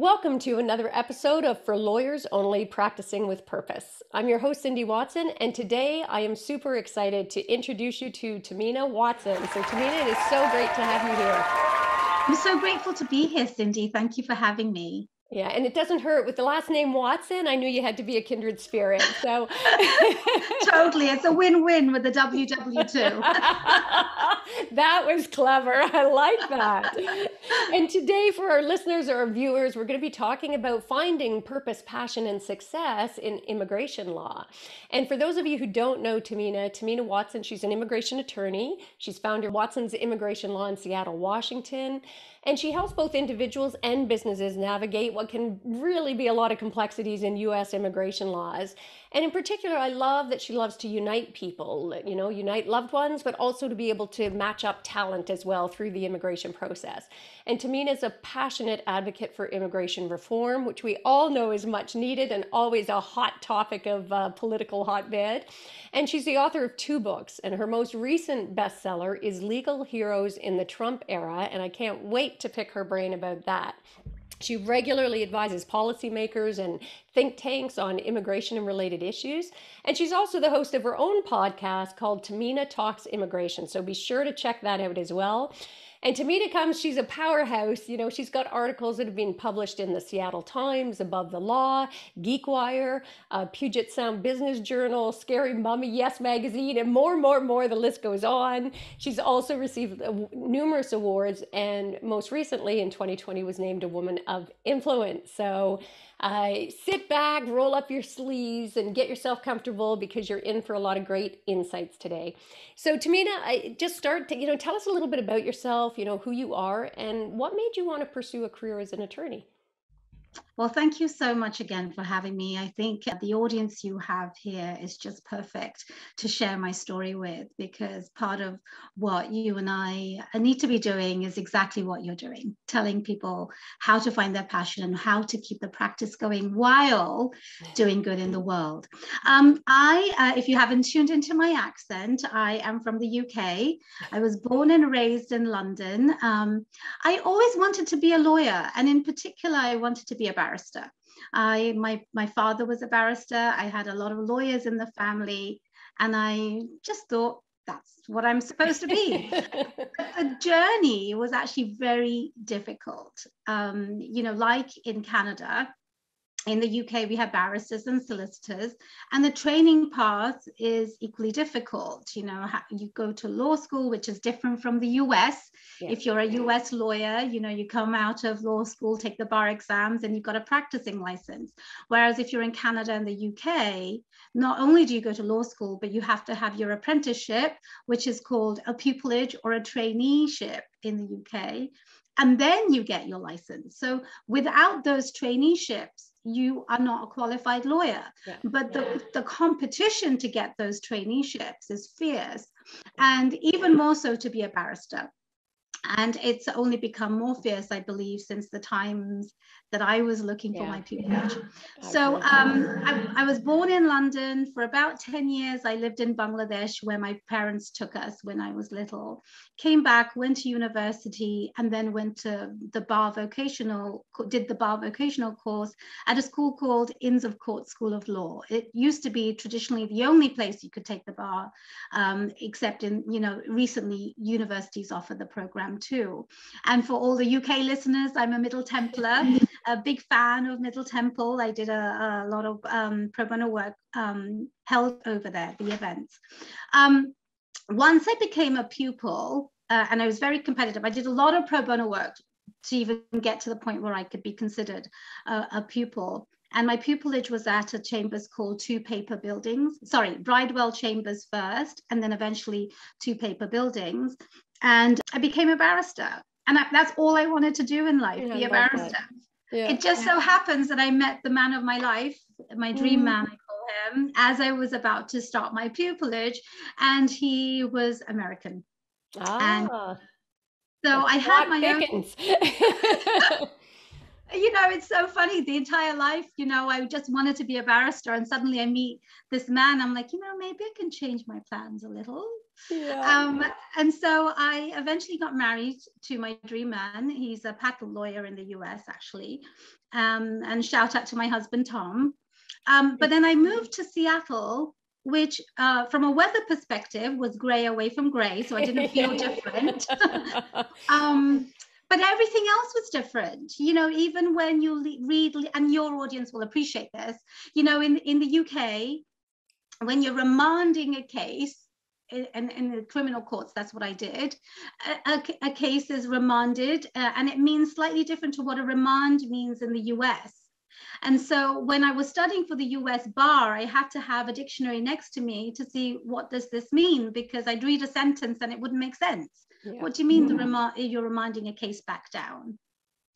Welcome to another episode of For Lawyers Only: Practicing with Purpose. I'm your host, Cindy Watson, and today I am super excited to introduce you to Tahmina Watson. So Tahmina, it is so great to have you here. I'm so grateful to be here, Cindy. Thank you for having me. Yeah, and it doesn't hurt. With the last name Watson, I knew you had to be a kindred spirit. So totally. It's a win-win with the WW2. That was clever. I like that. And today for our listeners or our viewers, we're going to be talking about finding purpose, passion, and success in immigration law. And for those of you who don't know Tahmina Watson, she's an immigration attorney. She's founded Watson's Immigration Law in Seattle, Washington. And she helps both individuals and businesses navigate what can really be a lot of complexities in U.S. immigration laws. And in particular, I love that she loves to unite people, you know, unite loved ones, but also to be able to match up talent as well through the immigration process. And Tahmina is a passionate advocate for immigration reform, which we all know is much needed and always a hot topic of political hotbed. And she's the author of two books, and her most recent bestseller is Legal Heroes in the Trump Era, and I can't wait to pick her brain about that. She regularly advises policymakers and think tanks on immigration and related issues. And she's also the host of her own podcast called Tahmina Talks Immigration. So be sure to check that out as well. And Tahmina she's a powerhouse. You know, she's got articles that have been published in the Seattle Times, Above the Law, GeekWire, Puget Sound Business Journal, Scary Mommy, Yes! Magazine, and more. The list goes on. She's also received numerous awards, and most recently in 2020 was named a Woman of Influence. So sit back, roll up your sleeves, and get yourself comfortable because you're in for a lot of great insights today. So Tahmina, tell us a little bit about yourself, you know, who you are and what made you want to pursue a career as an attorney. Well, thank you so much again for having me. I think the audience you have here is just perfect to share my story with, because part of what you and I need to be doing is exactly what you're doing, telling people how to find their passion and how to keep the practice going while doing good in the world. If you haven't tuned into my accent, I am from the UK. I was born and raised in London. I always wanted to be a lawyer, and in particular, I wanted to be a barrister. My father was a barrister. I had a lot of lawyers in the family, and I just thought that's what I'm supposed to be. But the journey was actually very difficult. You know, like in Canada, in the UK, we have barristers and solicitors, and the training path is equally difficult. You know, you go to law school, which is different from the US. Yes. If you're a US lawyer, you know, you come out of law school, take the bar exams, and you've got a practicing license. Whereas if you're in Canada and the UK, not only do you go to law school, but you have to have your apprenticeship, which is called a pupillage or a traineeship in the UK, and then you get your license. So without those traineeships, you are not a qualified lawyer. Yeah. But the competition to get those traineeships is fierce, and even more so to be a barrister. And it's only become more fierce, I believe, since the times that I was looking for my pupillage. Yeah. So I was born in London. For about 10 years, I lived in Bangladesh, where my parents took us when I was little. Came back, went to university, and then went to the bar vocational, did the bar vocational course at a school called Inns of Court School of Law. It used to be traditionally the only place you could take the bar, except in, you know, recently universities offer the program too. And for all the UK listeners, I'm a Middle Templar, a big fan of Middle Temple. I did a lot of pro bono work held over there, the events. Once I became a pupil, and I was very competitive, I did a lot of pro bono work to even get to the point where I could be considered a pupil. And my pupillage was at a chambers called Two Paper Buildings, sorry, Bridewell Chambers first, and then eventually Two Paper Buildings. And I became a barrister, and that's all I wanted to do in life, be a barrister. Yeah. It just so happens that I met the man of my life, my dream man, I call him, as I was about to start my pupillage, and he was American. Ah, and so I had my own... You know, it's so funny, the entire life, you know, I just wanted to be a barrister, and suddenly I meet this man. I'm like, you know, maybe I can change my plans a little. Yeah. And so I eventually got married to my dream man. He's a patent lawyer in the US, actually. And shout out to my husband, Tom. But then I moved to Seattle, which from a weather perspective was gray away from gray. So I didn't feel different. But everything else was different, you know, even when you read, and your audience will appreciate this, you know, in the UK, when you're remanding a case, and in the criminal courts, that's what I did, a case is remanded, and it means slightly different to what a remand means in the US. And so when I was studying for the US bar, I had to have a dictionary next to me to see what does this mean, because I'd read a sentence and it wouldn't make sense. Yeah. What do you mean you're remanding a case back down?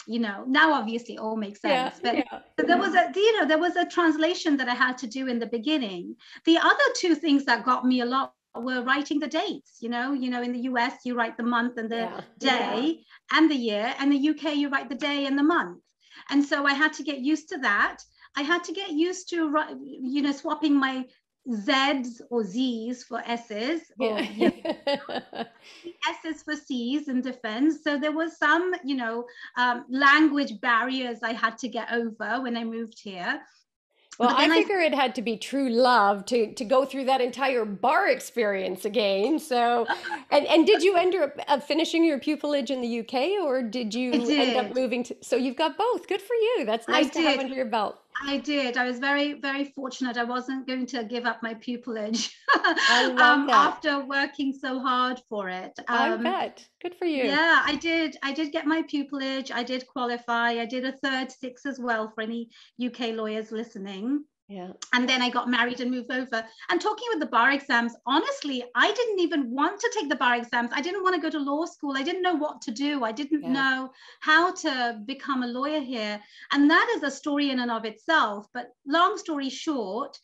You know, now obviously it all makes sense, but there was a, you know, there was a translation that I had to do in the beginning. The other two things that got me a lot were writing the dates, you know, in the US, you write the month and the day and the year, and the UK, you write the day and the month. And so I had to get used to that. I had to get used to, you know, swapping my Z's or Z's for S's, or S's for C's in defense. So there was some, you know, language barriers I had to get over when I moved here. Well, I figure it had to be true love to go through that entire bar experience again. So, and did you end up finishing your pupillage in the UK, or did you end up moving to, so you've got both. Good for you. That's nice to have under your belt. I did. I was very, very fortunate. I wasn't going to give up my pupillage after working so hard for it. I bet. Good for you. Yeah, I did get my pupillage. I did qualify. I did a third six as well, for any UK lawyers listening. Yeah. And then I got married and moved over. And talking with the bar exams, honestly, I didn't even want to take the bar exams. I didn't want to go to law school. I didn't know what to do. I didn't know how to become a lawyer here. And that is a story in and of itself. But long story short,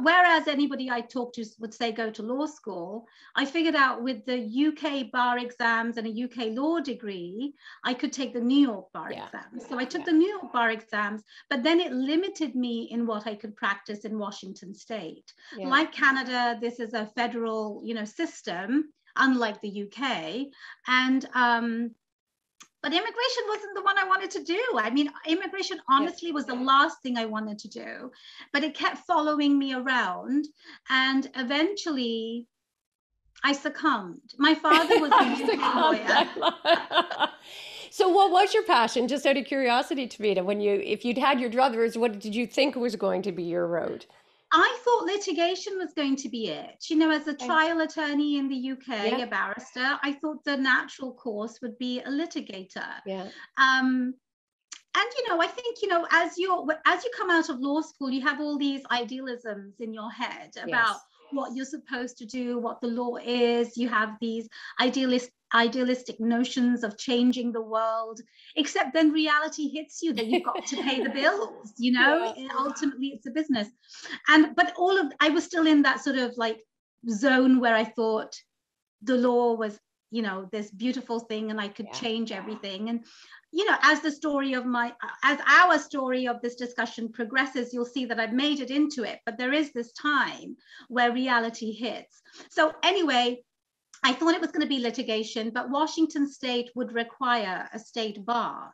whereas anybody I talked to would say go to law school, I figured out with the UK bar exams and a UK law degree, I could take the New York bar exams. So I took the New York bar exams, but then it limited me in what I could practice in Washington state. Yeah. Like Canada, this is a federal, you know, system, unlike the UK. And but immigration wasn't the one I wanted to do. I mean, immigration honestly was the last thing I wanted to do, but it kept following me around, and eventually I succumbed. My father was a UK lawyer. So what was your passion, just out of curiosity, Tahmina, when you, if you'd had your druthers, what did you think was going to be your road? I thought litigation was going to be it. You know, as a trial attorney in the UK, a barrister, I thought the natural course would be a litigator. Yeah. And, you know, I think, you know, as you come out of law school, you have all these idealisms in your head about what you're supposed to do, what the law is. You have these idealistic notions of changing the world, except then reality hits you that you've got to pay the bills, you know, ultimately it's a business. And, but I was still in that sort of like zone where I thought the law was, you know, this beautiful thing and I could change everything. And, you know, as the story of our story of this discussion progresses, you'll see that I've made it into it, but there is this time where reality hits. So anyway, I thought it was going to be litigation, but Washington state would require a state bar.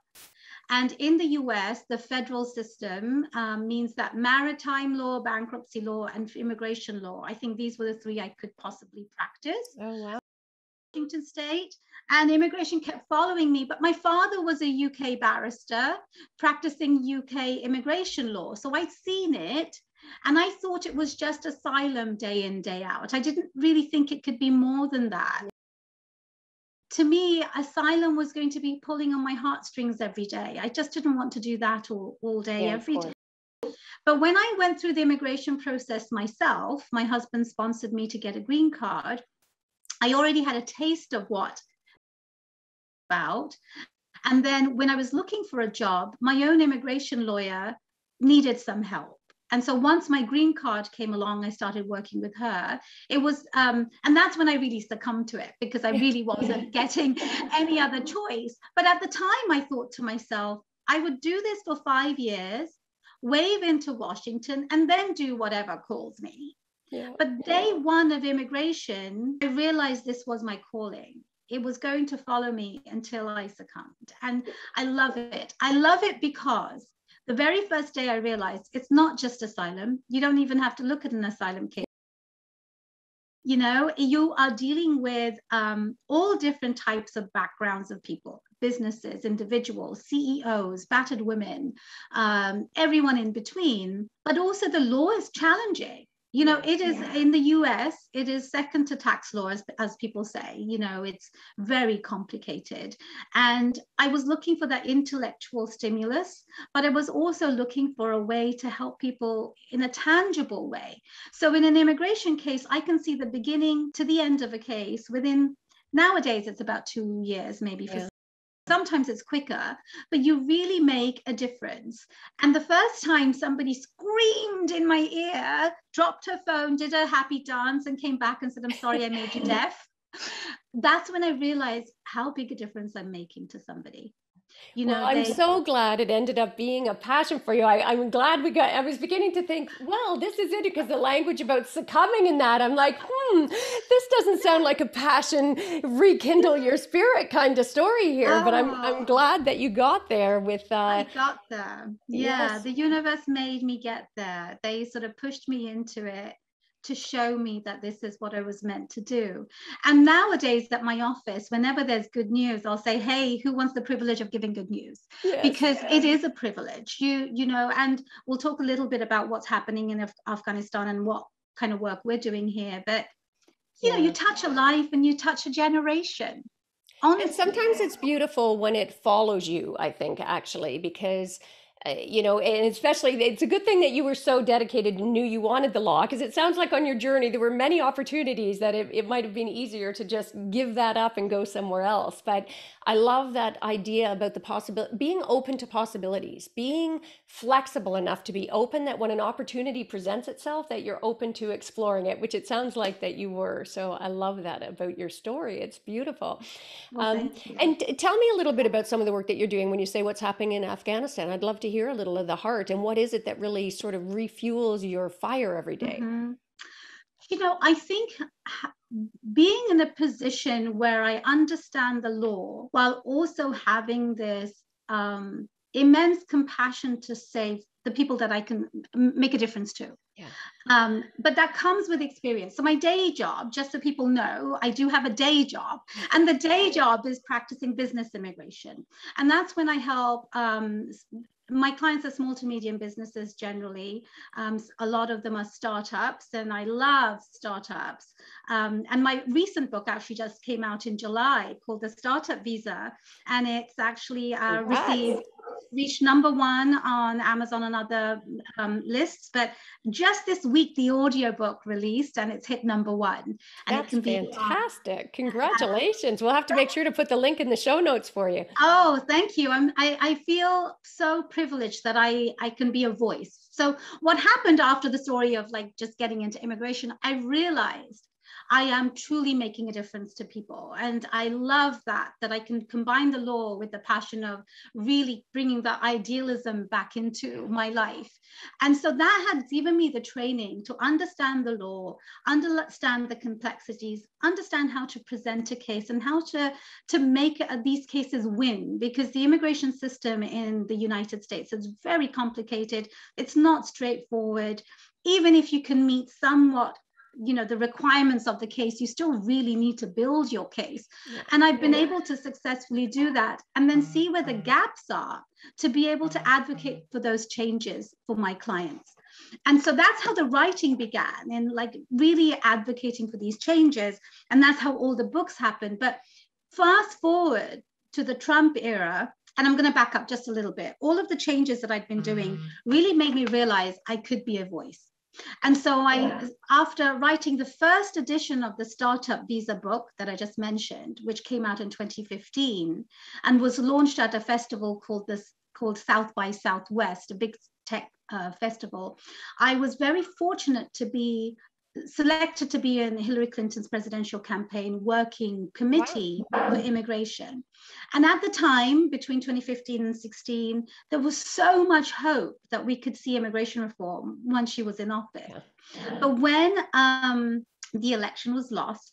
And in the US, the federal system means that maritime law, bankruptcy law, and immigration law, I think these were the three I could possibly practice. Oh, wow. Washington state, and immigration kept following me, but my father was a UK barrister practicing UK immigration law. So I'd seen it. And I thought it was just asylum day in, day out. I didn't really think it could be more than that. Yeah. To me, asylum was going to be pulling on my heartstrings every day. I just didn't want to do that all day, every day. But when I went through the immigration process myself, my husband sponsored me to get a green card. I already had a taste of what about. And then when I was looking for a job, my own immigration lawyer needed some help. And so once my green card came along, I started working with her. It was, and that's when I really succumbed to it, because I really wasn't getting any other choice. But at the time, I thought to myself, I would do this for 5 years, wave into Washington, and then do whatever calls me. Yeah. But day one of immigration, I realized this was my calling. It was going to follow me until I succumbed. And I love it. I love it because the very first day I realized it's not just asylum. You don't even have to look at an asylum case. You know, you are dealing with all different types of backgrounds of people, businesses, individuals, CEOs, battered women, everyone in between. But also the law is challenging. You know, it is in the US, it is second to tax law, as people say. You know, it's very complicated. And I was looking for that intellectual stimulus, but I was also looking for a way to help people in a tangible way. So in an immigration case, I can see the beginning to the end of a case within, nowadays, it's about 2 years, maybe for sometimes it's quicker, but you really make a difference. And the first time somebody screamed in my ear, dropped her phone, did a happy dance and came back and said, I'm sorry, I made you deaf. That's when I realized how big a difference I'm making to somebody. You know, well, I'm so glad it ended up being a passion for you. I'm glad we got, I was beginning to think, well, this is it, because the language about succumbing in that, I'm like, this doesn't sound like a passion, rekindle your spirit kind of story here. Oh. But I'm glad that you got there with. I got there. Yeah, yes. The universe made me get there. They sort of pushed me into it to show me that this is what I was meant to do. And nowadays at my office, whenever there's good news, I'll say, hey, who wants the privilege of giving good news? Yes, because it is a privilege, you know, and we'll talk a little bit about what's happening in Afghanistan and what kind of work we're doing here. But, you know, you touch a life and you touch a generation. Honestly. And sometimes it's beautiful when it follows you, I think, actually, because you know, and especially it's a good thing that you were so dedicated and knew you wanted the law, because it sounds like on your journey, there were many opportunities that it might have been easier to just give that up and go somewhere else. But I love that idea about the possibility, being open to possibilities, being flexible enough to be open that when an opportunity presents itself, that you're open to exploring it, which it sounds like that you were. So I love that about your story. It's beautiful. Well, and tell me a little bit about some of the work that you're doing when you say what's happening in Afghanistan. I'd love to hear a little of the heart, and what is it that really sort of refuels your fire every day? Mm-hmm. You know, I think being in a position where I understand the law while also having this immense compassion to save the people that I can make a difference to. Yeah. But that comes with experience. So my day job, just so people know, I do have a day job, and the day job is practicing business immigration. And that's when I help, my clients are small to medium businesses generally. A lot of them are startups, and I love startups. And my recent book actually just came out in July, called The Startup Visa. And it's actually reached #1 on Amazon and other lists. But just this week, the audiobook released, and it's hit #1. And that's fantastic. Congratulations. We'll have to make sure to put the link in the show notes for you. Oh, thank you. I feel so privileged that I can be a voice. So what happened after the story of like just getting into immigration, I realized I am truly making a difference to people. And I love that I can combine the law with the passion of really bringing the idealism back into my life. And so that had given me the training to understand the law, understand the complexities, understand how to present a case, and how to make these cases win, because the immigration system in the United States is very complicated. It's not straightforward. Even if you can meet somewhat, you know, the requirements of the case, you still really need to build your case. And I've been able to successfully do that, and then see where the gaps are to be able to advocate for those changes for my clients. And so that's how the writing began, and like really advocating for these changes. And that's how all the books happened. But fast forward to the Trump era, and I'm going to back up just a little bit. All of the changes that I'd been doing really made me realize I could be a voice. And so I, after writing the first edition of the Startup Visa book that I just mentioned, which came out in 2015 and was launched at a festival called South by Southwest, a big tech festival, I was very fortunate to be selected to be in Hillary Clinton's presidential campaign working committee for immigration. And at the time, between 2015 and 16, there was so much hope that we could see immigration reform once she was in office. But when the election was lost,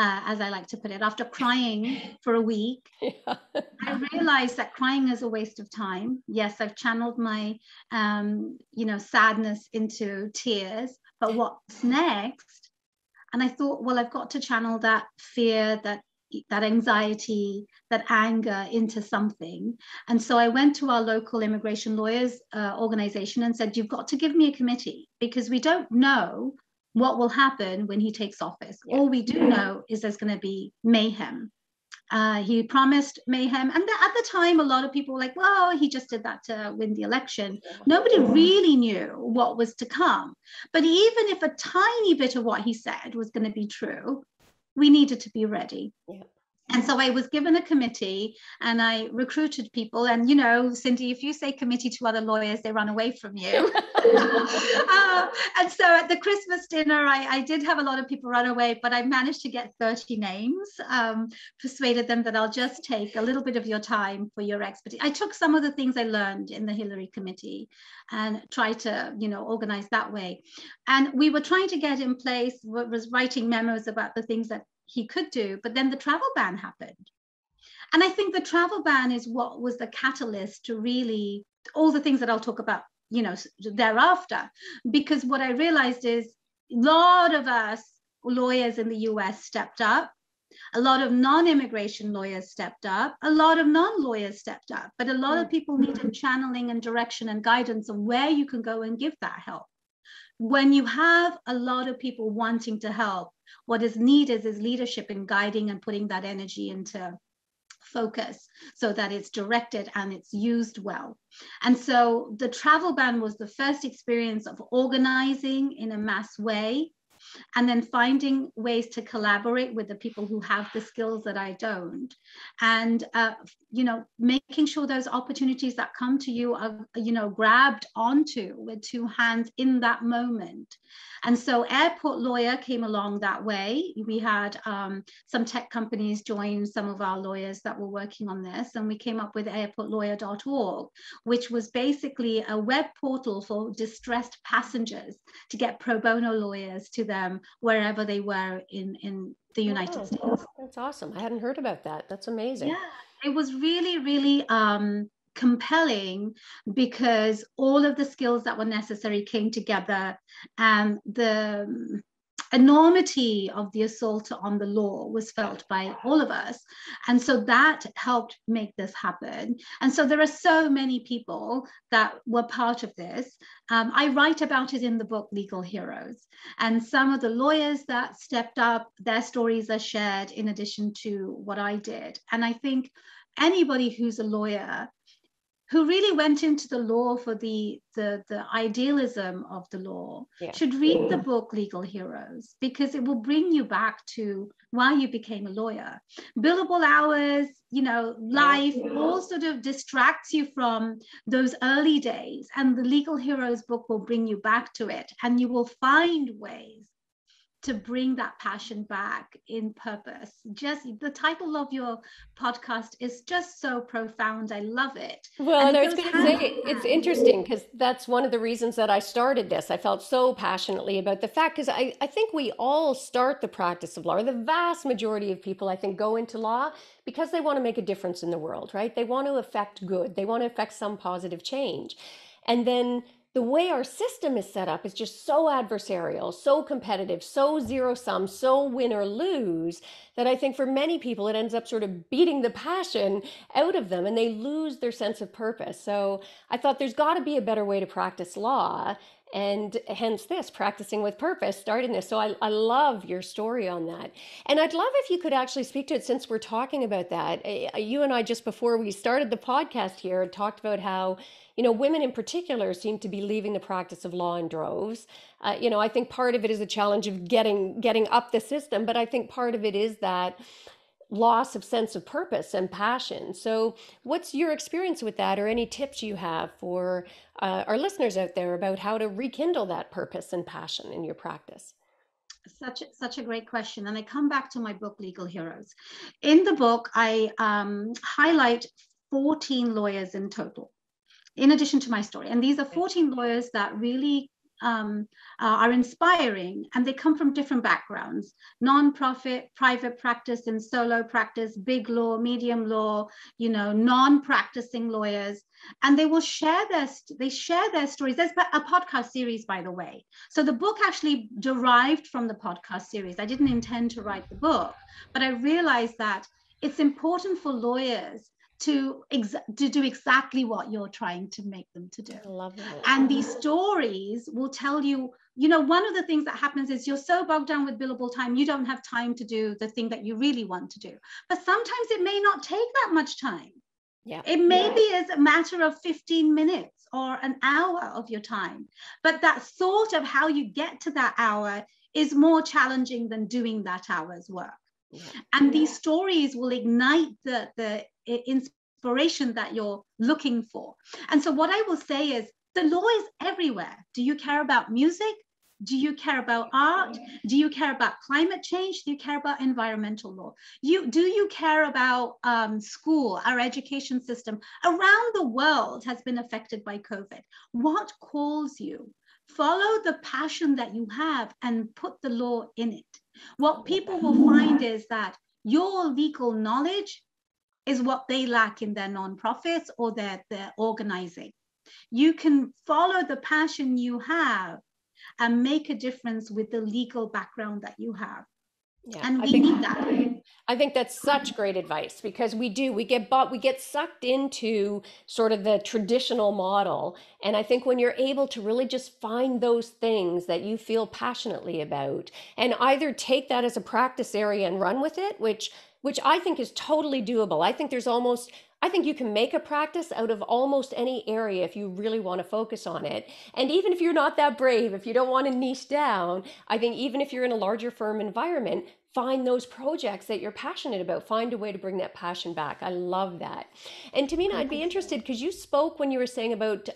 as I like to put it, after crying for a week, I realized that crying is a waste of time. Yes, I've channeled my, sadness into tears, but what's next? And I thought, well, I've got to channel that fear, that anxiety, that anger into something. And so I went to our local immigration lawyers organization and said, you've got to give me a committee because we don't know what will happen when he takes office. All we do know is there's going to be mayhem. He promised mayhem. And at the time, a lot of people were like, well, he just did that to win the election. Nobody really knew what was to come. But even if a tiny bit of what he said was going to be true, we needed to be ready. Yeah. And so I was given a committee and I recruited people. And, Cindy, if you say committee to other lawyers, they run away from you. And so at the Christmas dinner, I did have a lot of people run away, but I managed to get 30 names, persuaded them that I'll just take a little bit of your time for your expertise. I took some of the things I learned in the Hillary committee and tried to, organize that way. And we were trying to get in place, was writing memos about the things that he could do, but then the travel ban happened. And I think the travel ban is what was the catalyst to really all the things that I'll talk about, thereafter, because what I realized is a lot of us lawyers in the US stepped up, a lot of non-immigration lawyers stepped up, a lot of non-lawyers stepped up, but a lot of people needed channeling and direction and guidance on where you can go and give that help. When you have a lot of people wanting to help, what is needed is leadership in guiding and putting that energy into focus so that it's directed and it's used well. And so the travel ban was the first experience of organizing in a mass way and then finding ways to collaborate with the people who have the skills that I don't. And, making sure those opportunities that come to you are, grabbed onto with two hands in that moment. And so Airport Lawyer came along that way. We had some tech companies join some of our lawyers that were working on this. And we came up with airportlawyer.org, which was basically a web portal for distressed passengers to get pro bono lawyers to them wherever they were in the United States. That's awesome. I hadn't heard about that. That's amazing. Yeah, it was really, really compelling because all of the skills that were necessary came together, and the enormity of the assault on the law was felt by all of us. And so that helped make this happen. And so there are so many people that were part of this. I write about it in the book, Legal Heroes. And some of the lawyers that stepped up, their stories are shared in addition to what I did. And I think anybody who's a lawyer who really went into the law for the idealism of the law should read the book Legal Heroes, because it will bring you back to why you became a lawyer. Billable hours, life all sort of distracts you from those early days, and the Legal Heroes book will bring you back to it, and you will find ways to bring that passion back in purpose. Just the title of your podcast is just so profound. I love it. Well, and I was going to say, it's interesting because that's one of the reasons that I started this. I felt so passionately about the fact, because I think we all start the practice of law, or the vast majority of people, I think, go into law because they want to make a difference in the world, right? They want to affect good. They want to affect some positive change. And then the way our system is set up is just so adversarial, so competitive, so zero sum, so win or lose, that I think for many people, it ends up sort of beating the passion out of them and they lose their sense of purpose. So I thought there's got to be a better way to practice law, and hence this Practicing with Purpose, starting this. So I love your story on that. And I'd love if you could actually speak to it, since we're talking about that. You and I, just before we started the podcast here, talked about how women in particular seem to be leaving the practice of law in droves. I think part of it is a challenge of getting up the system, but I think part of it is that loss of sense of purpose and passion. So what's your experience with that, or any tips you have for our listeners out there about how to rekindle that purpose and passion in your practice? Such a great question. And I come back to my book, Legal Heroes. In the book, I highlight 14 lawyers in total, in addition to my story. And these are 14 lawyers that really are inspiring, and they come from different backgrounds: non-profit, private practice and solo practice, big law, medium law, you know, non-practicing lawyers, and they will share their stories. There's a podcast series, by the way. So the book actually derived from the podcast series. I didn't intend to write the book, but I realized that it's important for lawyers to do exactly what you're trying to make them to do. Lovely. And these stories will tell you, you know, one of the things that happens is you're so bogged down with billable time, you don't have time to do the thing that you really want to do. But sometimes it may not take that much time. Yeah. It may be as a matter of 15 minutes or an hour of your time. But that sort of how you get to that hour is more challenging than doing that hour's work. Yeah. And these stories will ignite the inspiration that you're looking for. And so what I will say is the law is everywhere. Do you care about music? Do you care about art? Do you care about climate change? Do you care about environmental law? Do you care about school? Our education system around the world has been affected by COVID. What calls you? Follow the passion that you have and put the law in it. What people will find is that your legal knowledge is what they lack in their nonprofits or their organizing. You can follow the passion you have and make a difference with the legal background that you have. Yeah, and we need that. I think that's such great advice, because we get sucked into sort of the traditional model. And I think when you're able to really just find those things that you feel passionately about and either take that as a practice area and run with it, which I think is totally doable. I think you can make a practice out of almost any area if you really want to focus on it. And even if you're not that brave, if you don't want to niche down, I think even if you're in a larger firm environment, find those projects that you're passionate about. Find a way to bring that passion back. I love that. And Tahmina, I'd be interested, because you spoke when you were saying about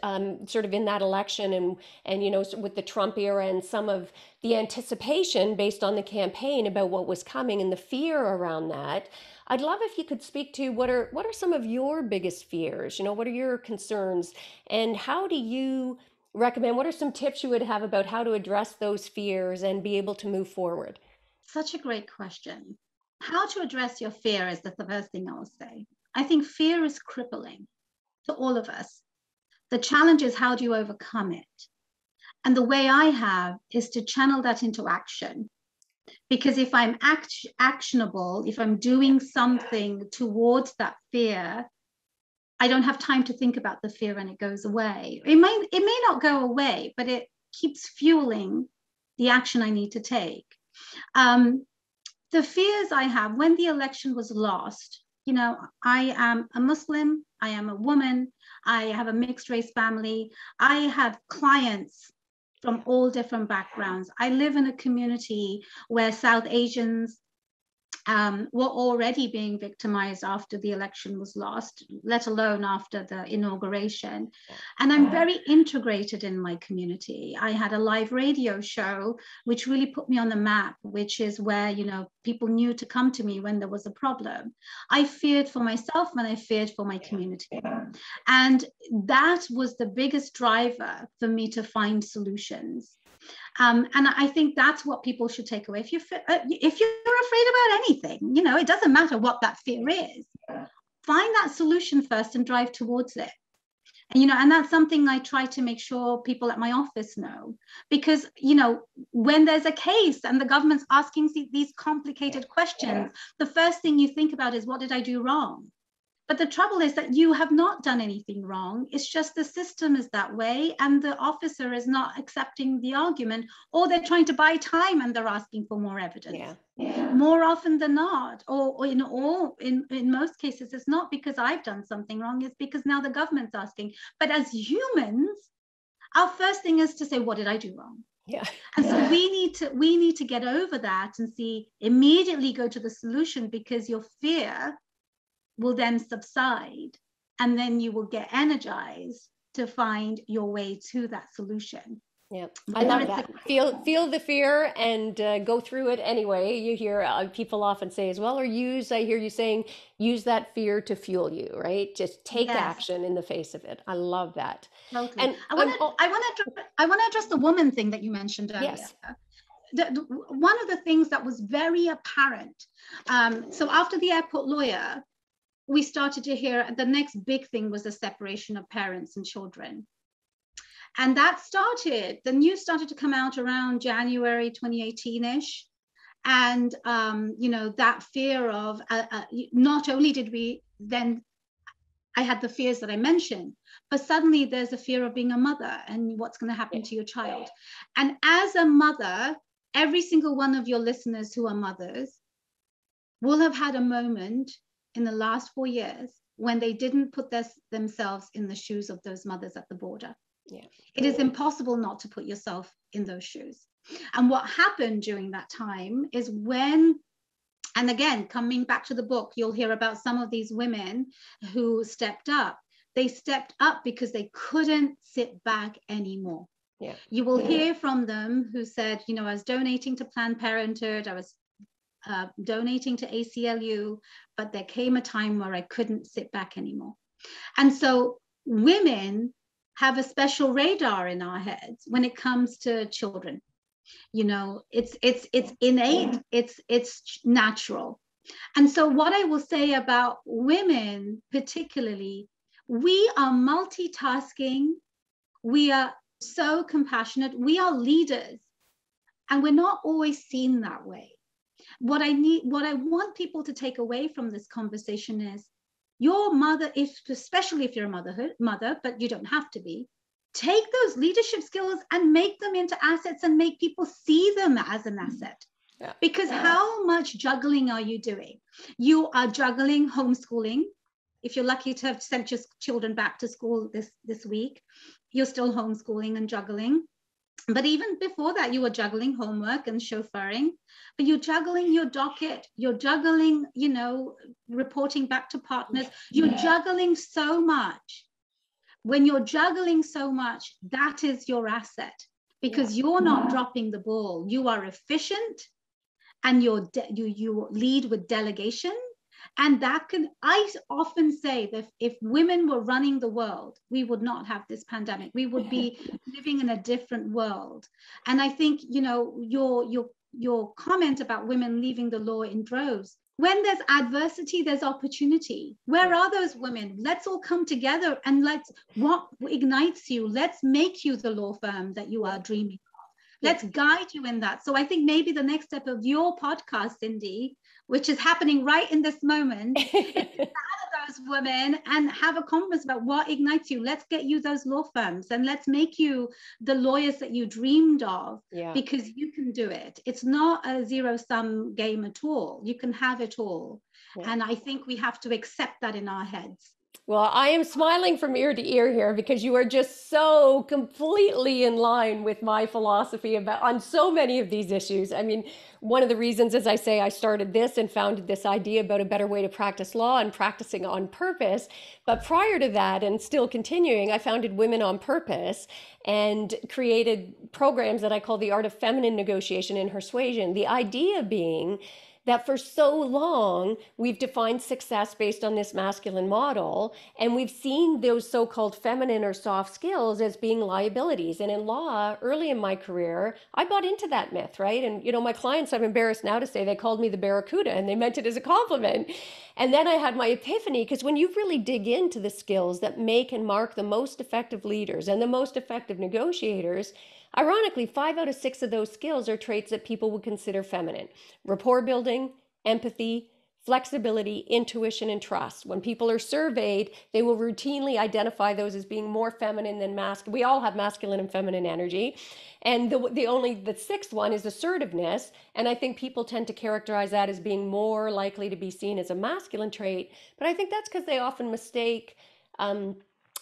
sort of in that election and you know, with the Trump era and some of the anticipation based on the campaign about what was coming and the fear around that. I'd love if you could speak to what are some of your biggest fears? You know, what are your concerns, and how do you recommend? What are some tips you would have about how to address those fears and be able to move forward? Such a great question. How to address your fear is the first thing I will say. I think fear is crippling to all of us. The challenge is, how do you overcome it? And the way I have is to channel that into action. Because if I'm actionable, if I'm doing something towards that fear, I don't have time to think about the fear and it goes away. It may not go away, but it keeps fueling the action I need to take. The fears I have: when the election was lost, you know, I am a Muslim, I am a woman, I have a mixed race family, I have clients from all different backgrounds. I live in a community where South Asians were already being victimized after the election was lost, let alone after the inauguration. And I'm very integrated in my community. I had a live radio show, which really put me on the map, which is where, you know, people knew to come to me when there was a problem. I feared for myself and I feared for my community. And that was the biggest driver for me to find solutions. And I think that's what people should take away. If you're afraid about anything, you know, it doesn't matter what that fear is. Find that solution first and drive towards it. And, you know, and that's something I try to make sure people at my office know, because, you know, when there's a case and the government's asking these complicated questions, the first thing you think about is, what did I do wrong? But the trouble is that you have not done anything wrong. It's just the system is that way, and the officer is not accepting the argument, or they're trying to buy time and they're asking for more evidence. More often than not, or in most cases, it's not because I've done something wrong, it's because now the government's asking. But as humans, our first thing is to say, what did I do wrong? And so we need to get over that and immediately go to the solution, because your fear will then subside, and then you will get energized to find your way to that solution. Yeah, I love that. Feel the fear and go through it anyway. You hear people often say as well, or I hear you saying, use that fear to fuel you, right? Just take action in the face of it. I love that. Okay. And I want to address the woman thing that you mentioned earlier. Yes. One of the things that was very apparent. So after the airport lawyer, we started to hear the next big thing was the separation of parents and children. And that started, the news started to come out around January 2018-ish. And, you know, that fear of not only did we then, I had the fears that I mentioned, but suddenly there's a fear of being a mother and what's going to happen to your child. And as a mother, every single one of your listeners who are mothers will have had a moment in the last 4 years when they didn't put themselves in the shoes of those mothers at the border. Yeah. It is impossible not to put yourself in those shoes. And what happened during that time is when, and again, coming back to the book, you'll hear about some of these women who stepped up. They stepped up because they couldn't sit back anymore. Yeah. You will hear from them who said, you know, I was donating to Planned Parenthood, I was donating to ACLU, but there came a time where I couldn't sit back anymore. And so women have a special radar in our heads when it comes to children. You know, it's innate, it's natural. And so what I will say about women particularly, we are multitasking, we are so compassionate, we are leaders, and we're not always seen that way. What I want people to take away from this conversation is, your mother, especially if you're a mother, but you don't have to be, take those leadership skills and make them into assets and make people see them as an asset. Yeah. Because how much juggling are you doing? You are juggling homeschooling. If you're lucky to have sent your children back to school this week, you're still homeschooling and juggling. But even before that, you were juggling homework and chauffeuring, but you're juggling your docket, you're juggling, you know, reporting back to partners, you're juggling so much. When you're juggling so much, that is your asset, because you're not dropping the ball. You are efficient and you lead with delegation. And that can, I often say that if women were running the world, we would not have this pandemic. We would be living in a different world. And I think, you know, your comment about women leaving the law in droves, when there's adversity, there's opportunity. Where are those women? Let's all come together and what ignites you? Let's make you the law firm that you are dreaming of. Let's guide you in that. So I think maybe the next step of your podcast, Cindy, which is happening right in this moment, is to gather those women and have a conference about what ignites you. Let's get you those law firms and let's make you the lawyers that you dreamed of, because you can do it. It's not a zero-sum game at all. You can have it all. Yeah. And I think we have to accept that in our heads. Well, I am smiling from ear to ear here because you are just so completely in line with my philosophy on so many of these issues. I mean, one of the reasons, as I say, I started this and founded this idea about a better way to practice law and practicing on purpose. But prior to that, and still continuing, I founded Women on Purpose and created programs that I call the Art of Feminine Negotiation and Persuasion. The idea being that for so long, we've defined success based on this masculine model, and we've seen those so-called feminine or soft skills as being liabilities. And in law, early in my career, I bought into that myth, right? And, you know, my clients, I'm embarrassed now to say, they called me the Barracuda, and they meant it as a compliment. And then I had my epiphany, because when you really dig into the skills that make and mark the most effective leaders and the most effective negotiators, ironically, 5 out of 6 of those skills are traits that people would consider feminine: rapport building, empathy, flexibility, intuition, and trust. When people are surveyed, they will routinely identify those as being more feminine than masculine. We all have masculine and feminine energy. And the sixth one is assertiveness. And I think people tend to characterize that as being more likely to be seen as a masculine trait. But I think that's because they often mistake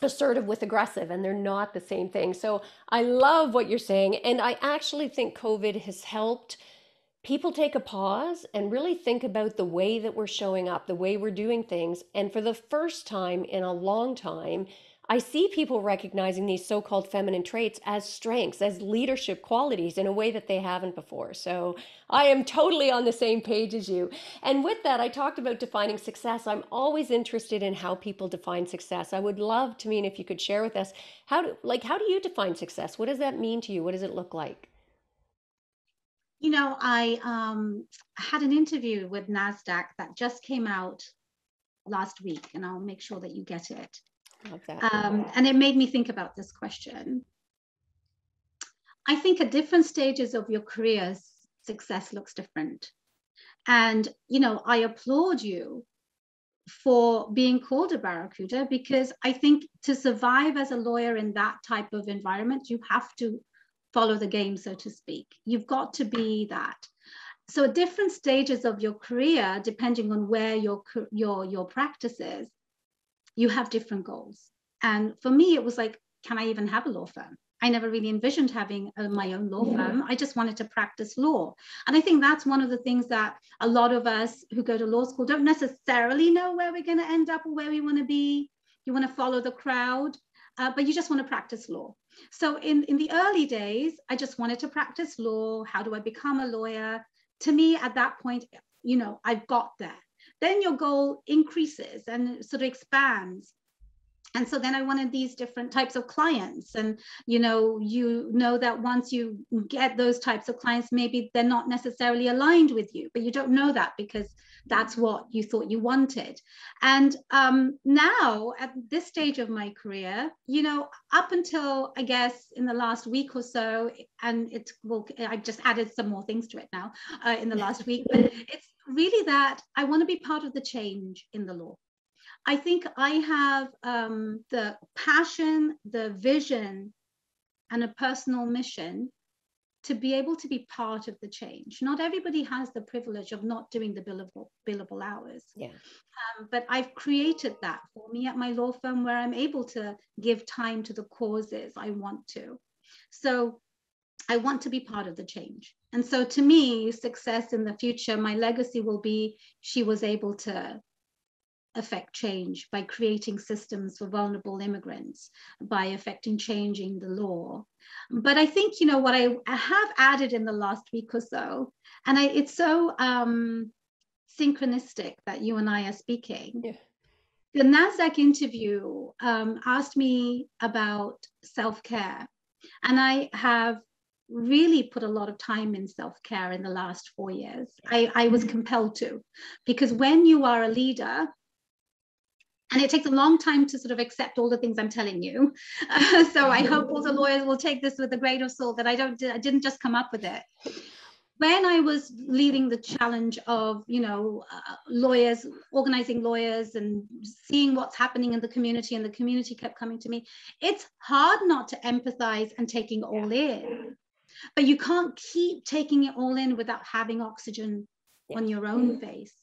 assertive with aggressive, and they're not the same thing. So I love what you're saying. And I actually think COVID has helped people take a pause and really think about the way that we're showing up, the way we're doing things. And for the first time in a long time, I see people recognizing these so-called feminine traits as strengths, as leadership qualities in a way that they haven't before. So I am totally on the same page as you. And with that, I talked about defining success. I'm always interested in how people define success. I would love, Tahmina, if you could share with us, how do you define success? What does that mean to you? What does it look like? You know, I had an interview with NASDAQ that just came out last week, and I'll make sure that you get it. Okay. And it made me think about this question. I think at different stages of your career, success looks different. And, you know, I applaud you for being called a barracuda, because I think to survive as a lawyer in that type of environment, you have to follow the game, so to speak. You've got to be that. So at different stages of your career, depending on where your practice is, you have different goals. And for me, it was like, can I even have a law firm? I never really envisioned having my own law firm. I just wanted to practice law. And I think that's one of the things that a lot of us who go to law school don't necessarily know where we're going to end up or where we want to be. You want to follow the crowd, but you just want to practice law. So in the early days, I just wanted to practice law. How do I become a lawyer? To me, at that point, you know, I've got there. Then your goal increases and sort of expands. And so then I wanted these different types of clients. And, you know that once you get those types of clients, maybe they're not necessarily aligned with you, but you don't know that because that's what you thought you wanted. And now at this stage of my career, you know, up until, I guess, in the last week or so, and it will, I've just added some more things to it now in the last week, but it's really that I want to be part of the change in the law. I think I have the passion, the vision, and a personal mission to be able to be part of the change. Not everybody has the privilege of not doing the billable hours. Yeah. But I've created that for me at my law firm, where I'm able to give time to the causes I want to. So I want to be part of the change. And so to me, success in the future, my legacy will be, she was able to affect change by creating systems for vulnerable immigrants, by affecting changing the law. But I think, you know, what I have added in the last week or so, and it's so synchronistic that you and I are speaking. Yeah. The NASDAQ interview asked me about self-care, and I have really put a lot of time in self-care in the last 4 years. I was compelled to, because when you are a leader, and it takes a long time to sort of accept all the things I'm telling you. So I hope all the lawyers will take this with a grain of salt, that I didn't just come up with it. When I was leading the challenge of, you know, lawyers, organizing lawyers and seeing what's happening in the community, and the community kept coming to me, it's hard not to empathize and taking all in, but you can't keep taking it all in without having oxygen on your own face.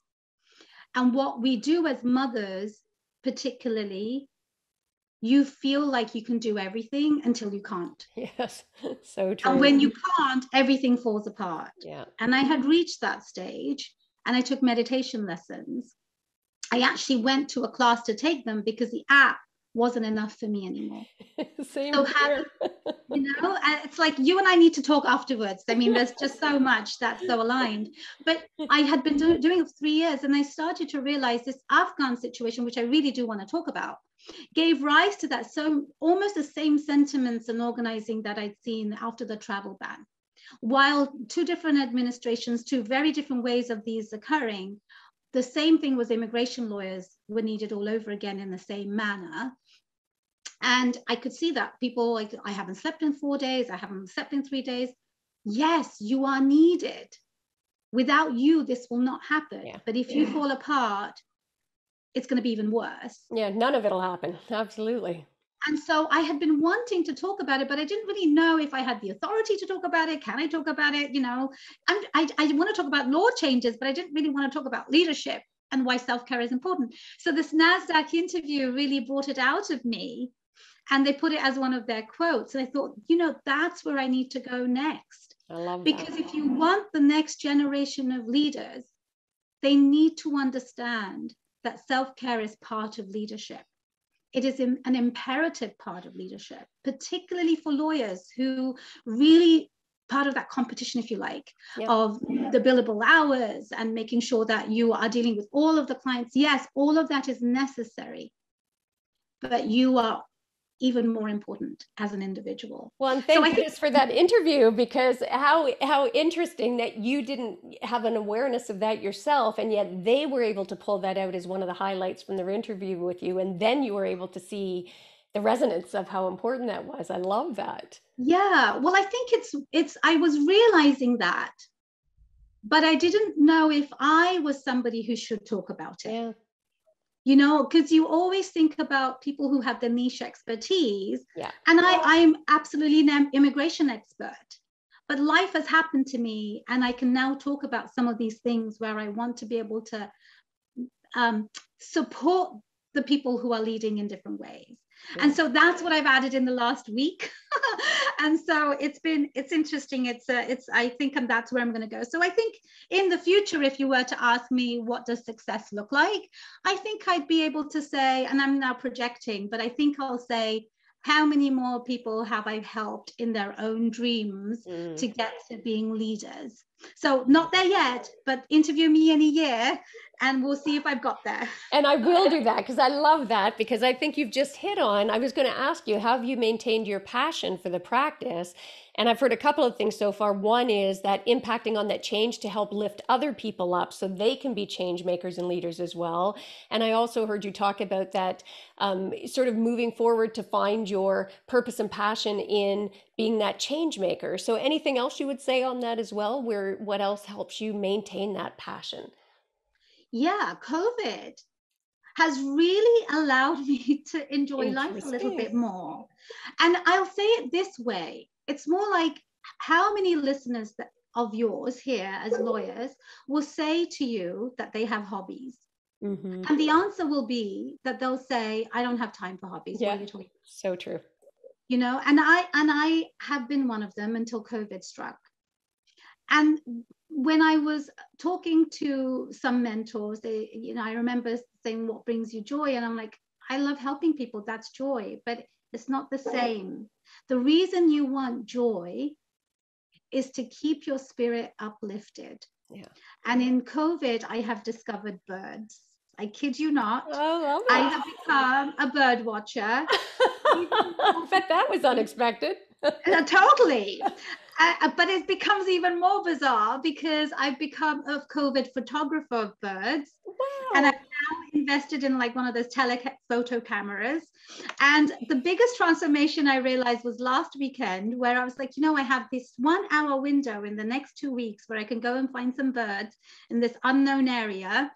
And what we do as mothers, particularly, you feel like you can do everything until you can't. Yes, so true. And when you can't, everything falls apart. Yeah. And I had reached that stage, and I took meditation lessons. I actually went to a class to take them because the app wasn't enough for me anymore. Same so having, you know, it's like you and I need to talk afterwards. I mean, there's just so much that's so aligned. But I had been doing it for 3 years, and I started to realize this Afghan situation, which I really do want to talk about, gave rise to that. So almost the same sentiments and organizing that I'd seen after the travel ban. While two different administrations, two very different ways of these occurring, the same thing was immigration lawyers were needed all over again in the same manner. And I could see that people like, I haven't slept in 4 days, I haven't slept in 3 days. Yes, you are needed. Without you, this will not happen. Yeah. But if you fall apart, it's going to be even worse. Yeah, none of it'll happen. Absolutely. And so I had been wanting to talk about it, but I didn't really know if I had the authority to talk about it. Can I talk about it? You know, I want to talk about law changes, but I didn't really want to talk about leadership and why self-care is important. So this NASDAQ interview really brought it out of me, and they put it as one of their quotes. And I thought, you know, that's where I need to go next. I love that. Because if you want the next generation of leaders, they need to understand that self-care is part of leadership. It is an imperative part of leadership, particularly for lawyers who really part of that competition, if you like, of the billable hours and making sure that you are dealing with all of the clients. Yes, all of that is necessary, but you are even more important as an individual. Well, and thank you for that interview, because how interesting that you didn't have an awareness of that yourself, and yet they were able to pull that out as one of the highlights from their interview with you, and then you were able to see the resonance of how important that was. I love that. Yeah, well, I think it's I was realizing that, but I didn't know if I was somebody who should talk about it. Yeah. You know, because you always think about people who have the niche expertise. Yeah. And I'm absolutely an immigration expert, but life has happened to me, and I can now talk about some of these things where I want to be able to support the people who are leading in different ways. Yeah. And so that's what I've added in the last week. And so it's interesting. I think that's where I'm going to go. So I think in the future, if you were to ask me, what does success look like? I think I'd be able to say, and I'm now projecting, but I think I'll say, how many more people have I helped in their own dreams to get to being leaders? So not there yet, but interview me in a year and we'll see if I've got there. And I will do that, because I love that, because I think you've just hit on, I was going to ask you, how have you maintained your passion for the practice? And I've heard a couple of things so far. One is that impacting on that change to help lift other people up so they can be change makers and leaders as well. And I also heard you talk about that sort of moving forward to find your purpose and passion in being that change maker. So anything else you would say on that as well? What else helps you maintain that passion? Yeah, COVID has really allowed me to enjoy life a little bit more. And I'll say it this way. It's more like, how many listeners of yours here as lawyers will say to you that they have hobbies? Mm-hmm. And the answer will be that they'll say, I don't have time for hobbies. Yeah. What are you talking about? So true. You know, and I have been one of them until COVID struck. And when I was talking to some mentors, I remember saying, what brings you joy? And I'm like, I love helping people. That's joy. But it's not the same. The reason you want joy is to keep your spirit uplifted. Yeah. And in COVID, I have discovered birds. I kid you not. Oh, I have become a bird watcher. I bet that was unexpected. Totally. But it becomes even more bizarre because I've become a COVID photographer of birds. Wow. And I've now invested in like one of those telephoto cameras. And the biggest transformation I realized was last weekend, where I was like, you know, I have this 1 hour window in the next 2 weeks where I can go and find some birds in this unknown area.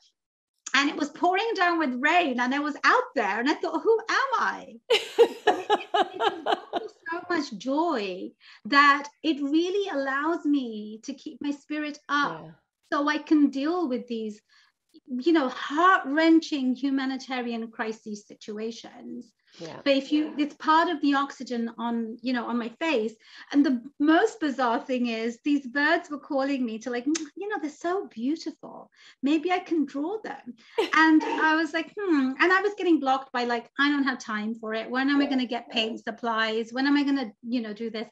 And it was pouring down with rain, and I was out there, and I thought, who am I? It brought me so much joy that it really allows me to keep my spirit up, so I can deal with these, you know, heart-wrenching humanitarian crisis situations. Yeah. But if you, it's part of the oxygen on, you know, on my face. And the most bizarre thing is these birds were calling me to like, you know, they're so beautiful. Maybe I can draw them. And I was like, And I was getting blocked by like, I don't have time for it. When am I going to get paint supplies? When am I going to, you know, do this?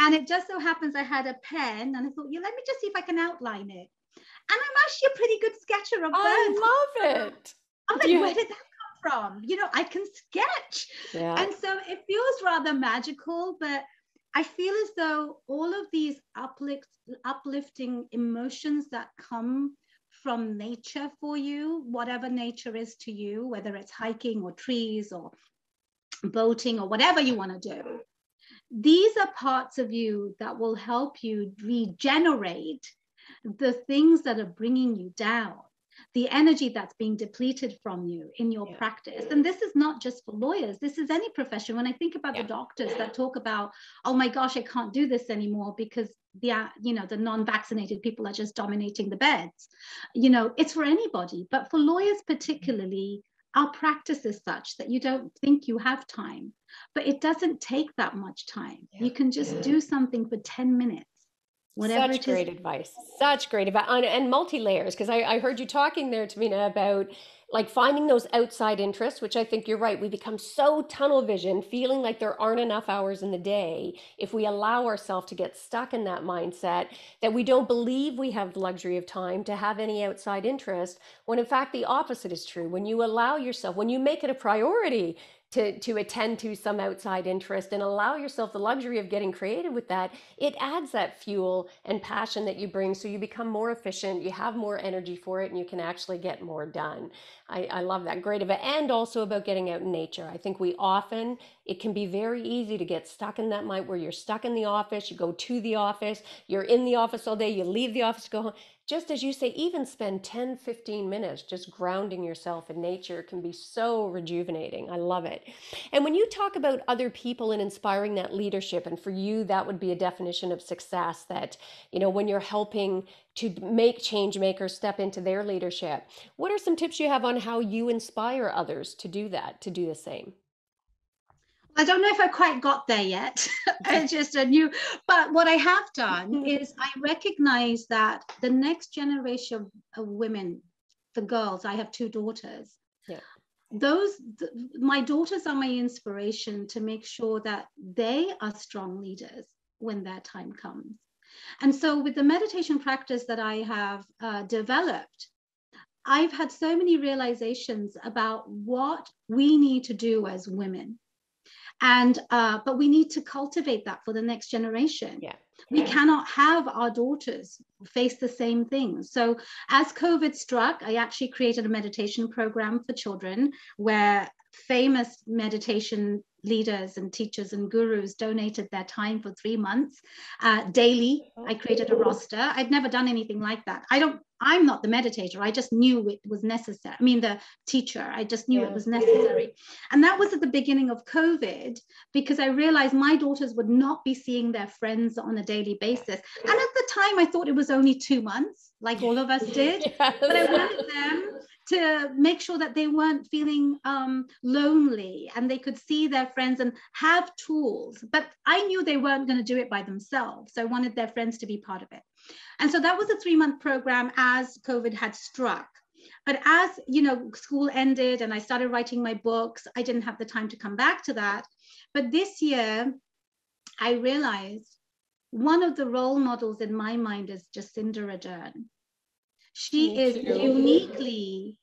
And it just so happens I had a pen, and I thought, yeah, let me just see if I can outline it. And I'm actually a pretty good sketcher of birds. I love it. I'm like, where did that from? You know, I can sketch. Yeah. And so it feels rather magical, but I feel as though all of these uplifting emotions that come from nature for you, whatever nature is to you, whether it's hiking or trees or boating or whatever you want to do, these are parts of you that will help you regenerate the things that are bringing you down, the energy that's being depleted from you in your practice. And this is not just for lawyers. This is any profession. When I think about the doctors that talk about, oh my gosh, I can't do this anymore because the non-vaccinated people are just dominating the beds. You know, it's for anybody, but for lawyers particularly, our practice is such that you don't think you have time, but it doesn't take that much time. Yeah. You can just do something for 10 minutes. Whatever. Such great advice. Such great advice. And multi-layers, because I heard you talking there, Tahmina, about like finding those outside interests, which I think you're right, we become so tunnel vision, feeling like there aren't enough hours in the day if we allow ourselves to get stuck in that mindset that we don't believe we have the luxury of time to have any outside interest, when in fact the opposite is true. When you allow yourself, when you make it a priority to attend to some outside interest and allow yourself the luxury of getting creative with that, it adds that fuel and passion that you bring, so you become more efficient, you have more energy for it, and you can actually get more done. I love that. Great of it. And also about getting out in nature. I think we often, it can be very easy to get stuck in that mind where you're stuck in the office, you go to the office, you're in the office all day, you leave the office, go home. Just as you say, even spend 10, 15 minutes just grounding yourself in nature can be so rejuvenating. I love it. And when you talk about other people and inspiring that leadership, and for you, that would be a definition of success, that, you know, when you're helping to make change makers step into their leadership, what are some tips you have on how you inspire others to do that, to do the same? I don't know if I quite got there yet. It's just a new, but what I have done is I recognize that the next generation of women, the girls, I have two daughters. Yeah. My daughters are my inspiration to make sure that they are strong leaders when that time comes. And so with the meditation practice that I have developed, I've had so many realizations about what we need to do as women. And but we need to cultivate that for the next generation. Yeah. We cannot have our daughters face the same things. So as COVID struck, I actually created a meditation program for children where famous meditation leaders and teachers and gurus donated their time for 3 months daily. I created a roster. I'd never done anything like that. I'm not the meditator. I just knew it was necessary. I mean, the teacher, I just knew it was necessary. And that was at the beginning of COVID, because I realized my daughters would not be seeing their friends on a daily basis. And at the time I thought it was only 2 months, like all of us did, but I wanted them to make sure that they weren't feeling lonely and they could see their friends and have tools. But I knew they weren't going to do it by themselves. So I wanted their friends to be part of it. And so that was a 3-month program as COVID had struck. But as, you know, school ended and I started writing my books, I didn't have the time to come back to that. But this year, I realized one of the role models in my mind is Jacinda Ardern. She is uniquely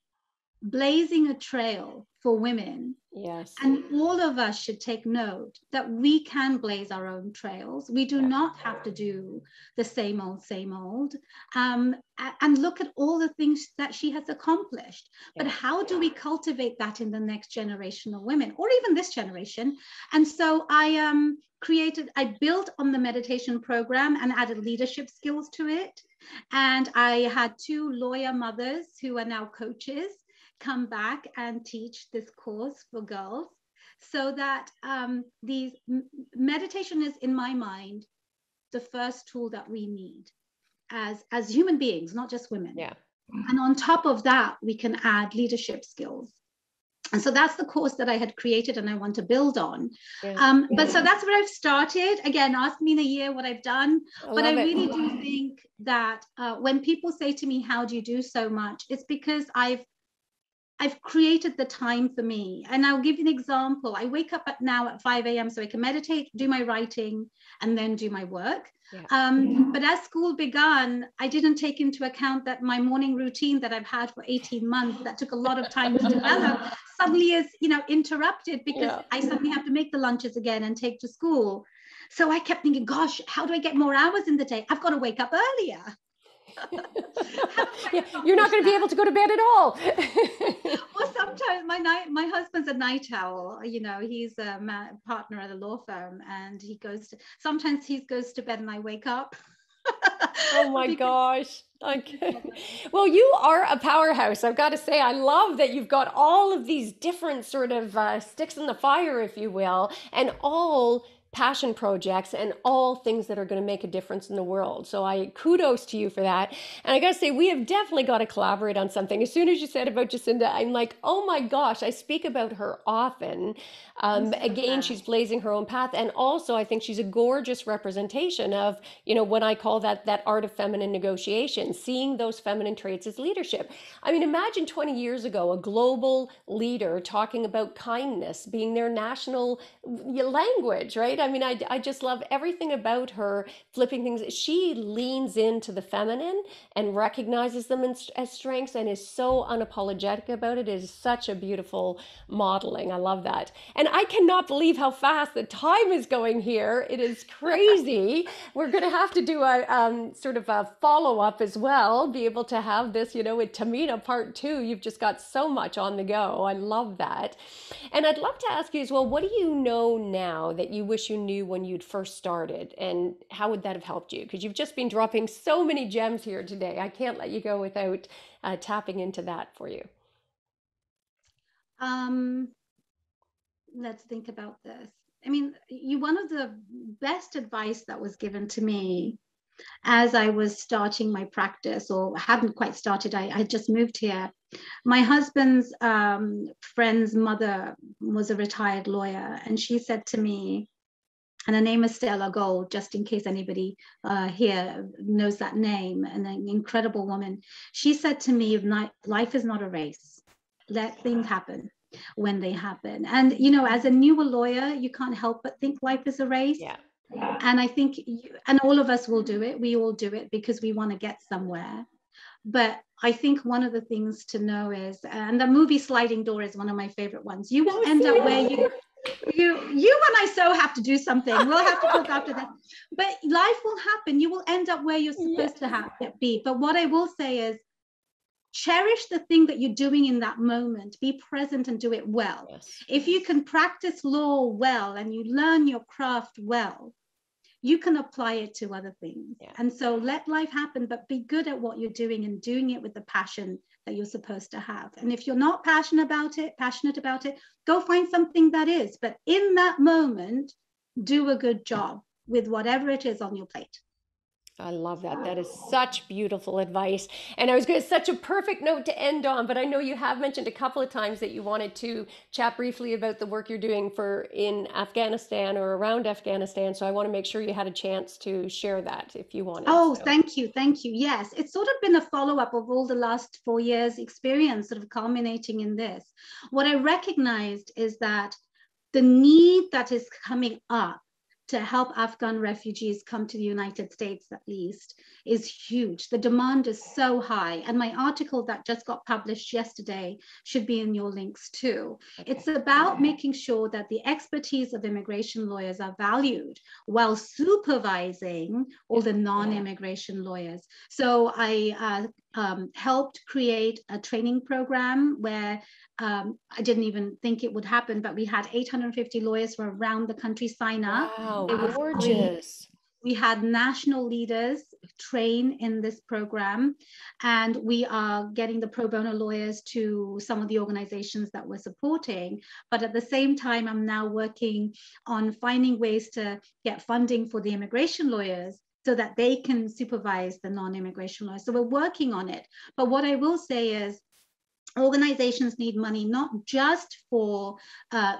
blazing a trail for women. Yes. And all of us should take note that we can blaze our own trails. We do not have to do the same old, same old. And look at all the things that she has accomplished. But how do we cultivate that in the next generation of women, or even this generation? And so I built on the meditation program and added leadership skills to it. And I had 2 lawyer mothers who are now coaches come back and teach this course for girls, so that these meditation is, in my mind, the first tool that we need as human beings, not just women. Yeah. And on top of that, we can add leadership skills. And so that's the course that I had created and I want to build on. Yeah. But so that's where I've started. Again, ask me in a year what I've done. But I really do think that when people say to me, how do you do so much? It's because I've created the time for me. And I'll give you an example. I wake up at 5 a.m. so I can meditate, do my writing, and then do my work. Yeah. But as school began, I didn't take into account that my morning routine that I've had for 18 months, that took a lot of time to develop, suddenly is, you know, interrupted because I suddenly have to make the lunches again and take to school. So I kept thinking, gosh, how do I get more hours in the day? I've got to wake up earlier. You're not going to be able to go to bed at all. Well, sometimes my husband's a night owl. You know, he's a partner at a law firm, and he goes to bed and I wake up. Oh my gosh. Okay. Well, you are a powerhouse. I've got to say, I love that you've got all of these different sort of sticks in the fire, if you will, and all passion projects, and all things that are going to make a difference in the world. So I kudos to you for that. And I got to say, we have definitely got to collaborate on something. As soon as you said about Jacinda, I'm like, oh my gosh, I speak about her often. Again, she's blazing her own path. And also, I think she's a gorgeous representation of, you know, what I call that art of feminine negotiation, seeing those feminine traits as leadership. I mean, imagine 20 years ago, a global leader talking about kindness being their national language, right? I mean, I just love everything about her, flipping things. She leans into the feminine and recognizes them as strengths and is so unapologetic about it. It is such a beautiful modeling. I love that. And I cannot believe how fast the time is going here. It is crazy. We're going to have to do a sort of a follow-up as well, be able to have this, you know, with Tahmina Part 2. You've just got so much on the go. I love that. And I'd love to ask you as well, what do you know now that you wish you knew when you'd first started, and how would that have helped you? Because you've just been dropping so many gems here today. I can't let you go without tapping into that for you. Let's think about this. I mean, one of the best advice that was given to me as I was starting my practice, or hadn't quite started, I just moved here. My husband's friend's mother was a retired lawyer, and she said to me, and her name is Stella Gold, just in case anybody here knows that name, and an incredible woman. She said to me, life is not a race. Let things happen when they happen. And, you know, as a newer lawyer, you can't help but think life is a race. Yeah. And I think, and all of us will do it. We all do it because we want to get somewhere. But I think one of the things to know is, and the movie Sliding Door is one of my favorite ones. You will end up where you and I so have to do something. We'll have to talk after that. But life will happen. You will end up where you're supposed to be. But what I will say is, cherish the thing that you're doing in that moment. Be present and do it well. Yes. If you can practice law well and you learn your craft well, you can apply it to other things. Yeah. And so let life happen, but be good at what you're doing and doing it with the passion that you're supposed to have. And if you're not passionate about it, go find something that is. But in that moment, do a good job with whatever it is on your plate. I love that. That is such beautiful advice. And I was going to such a perfect note to end on, but I know you have mentioned a couple of times that you wanted to chat briefly about the work you're doing in Afghanistan or around Afghanistan. So I want to make sure you had a chance to share that if you wanted. Oh, so. Thank you. Yes. It's sort of been a follow-up of all the last 4 years' experience sort of culminating in this. What I recognized is that the need that is coming up to help Afghan refugees come to the United States, at least, is huge. The demand is so high. And my article that just got published yesterday should be in your links too. Okay. It's about making sure that the expertise of immigration lawyers are valued while supervising all the non-immigration lawyers. So I helped create a training program where I didn't even think it would happen, but we had 850 lawyers from around the country sign up. Wow, it was gorgeous. We had national leaders train in this program, and we are getting the pro bono lawyers to some of the organizations that we're supporting. But at the same time, I'm now working on finding ways to get funding for the immigration lawyers so that they can supervise the non-immigration lawyers. So we're working on it. But what I will say is, organizations need money, not just for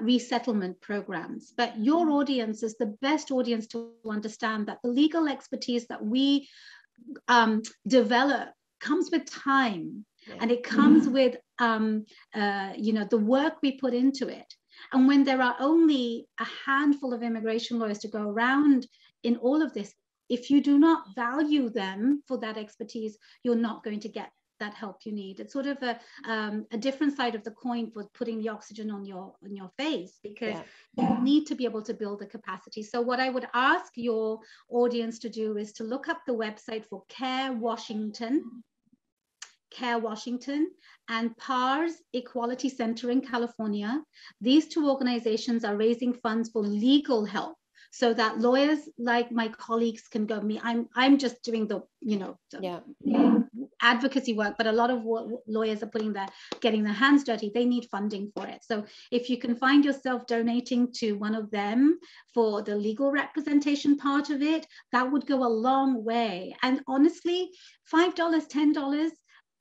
resettlement programs, but your audience is the best audience to understand that the legal expertise that we develop comes with time, and it comes with, you know, the work we put into it. And when there are only a handful of immigration lawyers to go around in all of this, if you do not value them for that expertise, you're not going to get that help you need. It's sort of a different side of the coin for putting the oxygen on your face, because you need to be able to build the capacity. So what I would ask your audience to do is to look up the website for Care Washington, and PARS Equality Center in California. These two organizations are raising funds for legal help, so that lawyers like my colleagues can go. I'm just doing the advocacy work, but a lot of what lawyers are putting their, getting their hands dirty, they need funding for it. So if you can find yourself donating to one of them for the legal representation part of it, that would go a long way. And honestly, $5, $10,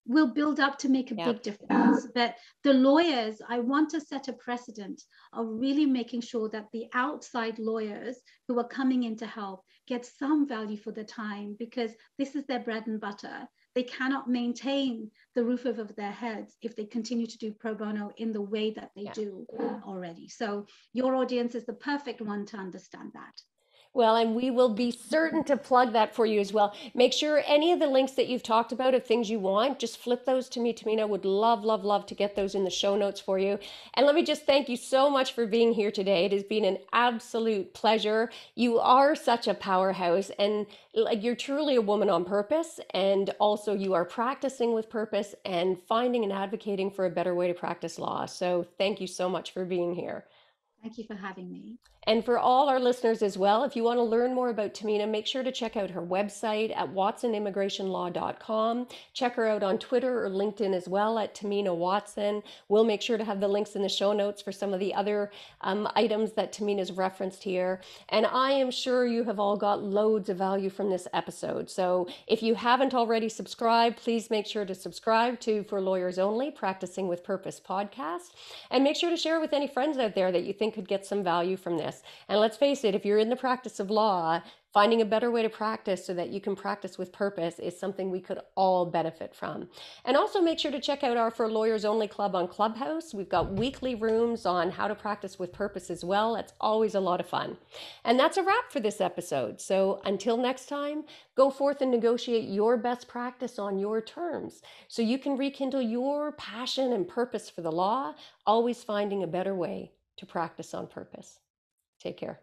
will build up to make a big difference. But the lawyers, I want to set a precedent of really making sure that the outside lawyers who are coming in to help get some value for their time, because this is their bread and butter. They cannot maintain the roof over their heads if they continue to do pro bono in the way that they do already. So your audience is the perfect one to understand that. Well, and we will be certain to plug that for you as well. Make sure any of the links that you've talked about of things you want, just flip those to me, Tahmina. Would love to get those in the show notes for you. And let me just thank you so much for being here today. It has been an absolute pleasure. You are such a powerhouse, and like, you're truly a woman on purpose. And also you are practicing with purpose and finding and advocating for a better way to practice law. So thank you so much for being here. Thank you for having me. And for all our listeners as well, if you want to learn more about Tahmina, make sure to check out her website at watsonimmigrationlaw.com. Check her out on Twitter or LinkedIn as well at Tahmina Watson. We'll make sure to have the links in the show notes for some of the other items that Tahmina's referenced here. And I am sure you have all got loads of value from this episode. So if you haven't already subscribed, please make sure to subscribe to For Lawyers Only, Practicing with Purpose podcast. And make sure to share with any friends out there that you think could get some value from this. And let's face it, if you're in the practice of law, finding a better way to practice so that you can practice with purpose is something we could all benefit from. And also make sure to check out our For Lawyers Only Club on Clubhouse. We've got weekly rooms on how to practice with purpose as well. It's always a lot of fun. And that's a wrap for this episode. So until next time, go forth and negotiate your best practice on your terms so you can rekindle your passion and purpose for the law, always finding a better way to practice on purpose. Take care.